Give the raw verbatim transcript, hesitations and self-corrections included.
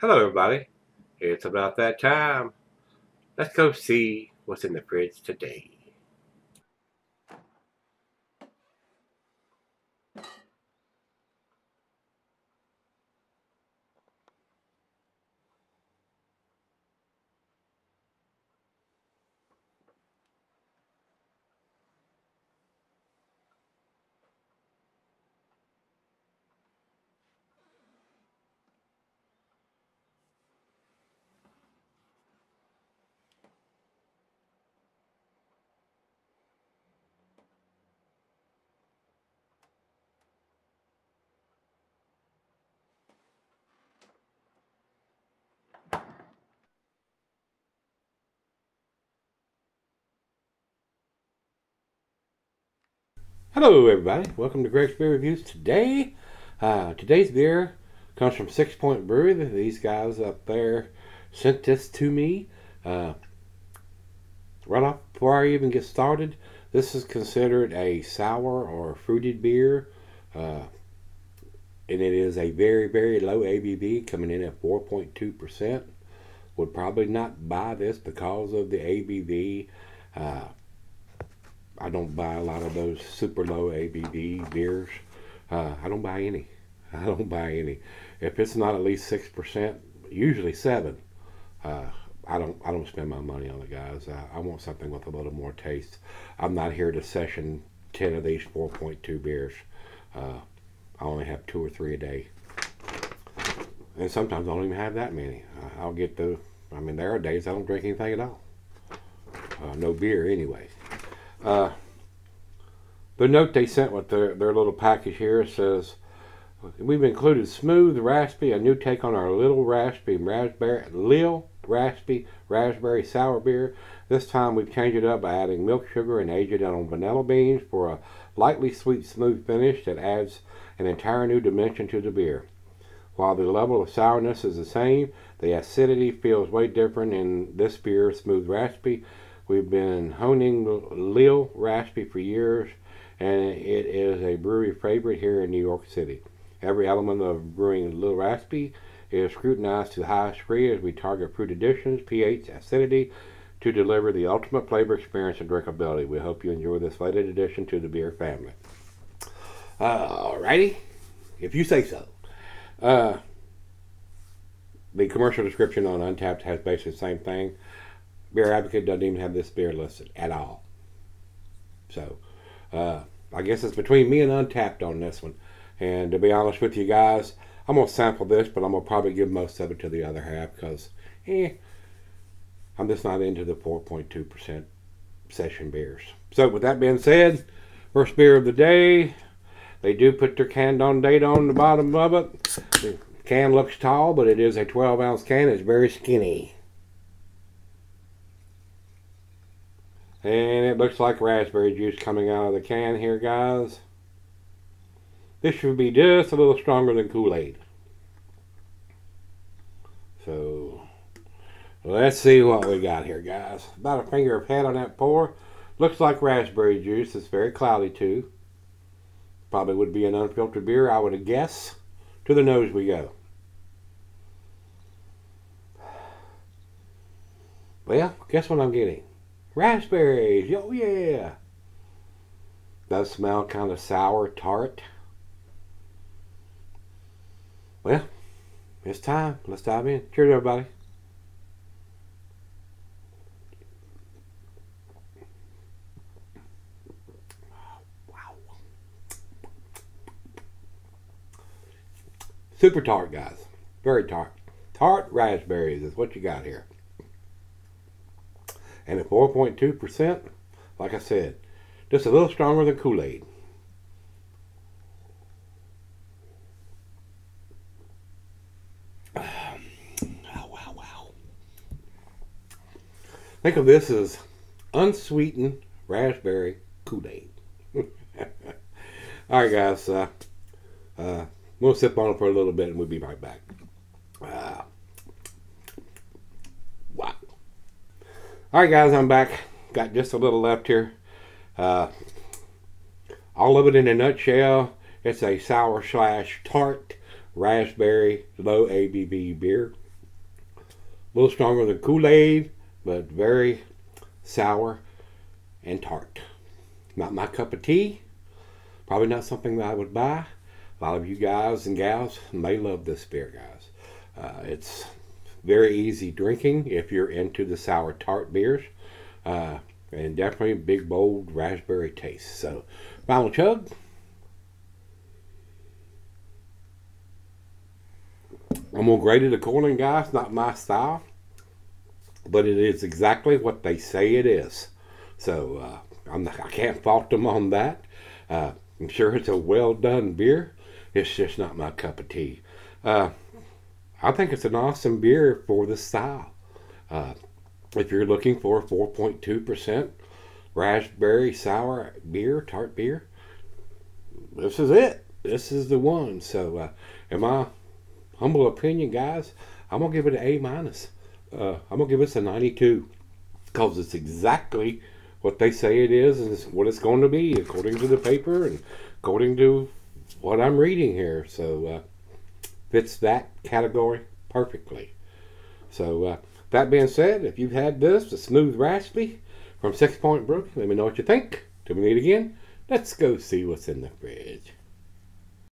Hello everybody, it's about that time. Let's go see what's in the fridge today. Hello everybody, welcome to Greg's Beer Reviews today. Uh, today's beer comes from Sixpoint Brewery. These guys up there sent this to me. Uh, right off before I even get started, this is considered a sour or fruited beer. Uh, and it is a very, very low A B V, coming in at four point two percent. Would probably not buy this because of the A B V. Uh, I don't buy a lot of those super low A B V beers. Uh, I don't buy any. I don't buy any. If it's not at least six percent, usually seven. Uh, I don't. I don't spend my money on it, guys. I, I want something with a little more taste. I'm not here to session ten of these four point two beers. Uh, I only have two or three a day, and sometimes I don't even have that many. I, I'll get the. I mean, there are days I don't drink anything at all. Uh, no beer, anyway. Uh, the note they sent with their, their little package here says, we've included Smooth Raspy, a new take on our Lil Raspy raspberry, Lil Raspy raspberry sour beer. This time we've changed it up by adding milk sugar and aged it on vanilla beans for a lightly sweet smooth finish that adds an entire new dimension to the beer. While the level of sourness is the same, the acidity feels way different in this beer, Smooth Raspy. We've been honing Lil Raspy for years, and it is a brewery favorite here in New York City. Every element of brewing Lil Raspy is scrutinized to the highest degree as we target fruit additions, pH, acidity to deliver the ultimate flavor experience and drinkability. We hope you enjoy this latest addition to the beer family. Alrighty, if you say so. Uh, the commercial description on Untappd has basically the same thing. Beer Advocate doesn't even have this beer listed at all. So, uh, I guess it's between me and Untappd on this one. And to be honest with you guys, I'm going to sample this, but I'm going to probably give most of it to the other half because, eh, I'm just not into the four point two percent session beers. So, with that being said, first beer of the day. They do put their canned on date on the bottom of it. The can looks tall, but it is a twelve ounce can. It's very skinny. And it looks like raspberry juice coming out of the can here, guys. This should be just a little stronger than Kool-Aid. So, let's see what we got here, guys. About a finger of head on that pour. Looks like raspberry juice. It's very cloudy, too. Probably would be an unfiltered beer, I would guess. To the nose we go. Well, guess what I'm getting? Raspberries, oh yeah. Does smell kind of sour, tart. Well, it's time. Let's dive in. Cheers, everybody. Wow. Super tart, guys. Very tart. Tart raspberries is what you got here. And at four point two percent, like I said, just a little stronger than Kool-Aid. Um, oh, wow, wow. Think of this as unsweetened raspberry Kool-Aid. All right, guys. Uh, uh, we'll sip on it for a little bit, and we'll be right back. Uh, Alright guys, I'm back. Got just a little left here. Uh, all of it in a nutshell. It's a sour slash tart raspberry low A B V beer. A little stronger than Kool-Aid, but very sour and tart. Not my cup of tea. Probably not something that I would buy. A lot of you guys and gals may love this beer, guys. Uh, it's very easy drinking if you're into the sour tart beers. Uh, and definitely a big, bold raspberry taste. So, final chug. I'm going to grade it according, guys. Not my style. But it is exactly what they say it is. So, uh, I'm not, I can't fault them on that. Uh, I'm sure it's a well-done beer. It's just not my cup of tea. Uh, I think it's an awesome beer for this style. Uh, if you're looking for a four point two percent raspberry sour beer, tart beer, this is it. This is the one. So, uh, in my humble opinion, guys, I'm going to give it an A minus. Uh, I'm going to give this a ninety-two because it's exactly what they say it is and it's what it's going to be according to the paper and according to what I'm reading here. So uh, fits that category perfectly. So uh, that being said, if you've had this, the Smooth Raspy from Sixpoint Brewery, let me know what you think. Till we meet again, let's go see what's in the fridge.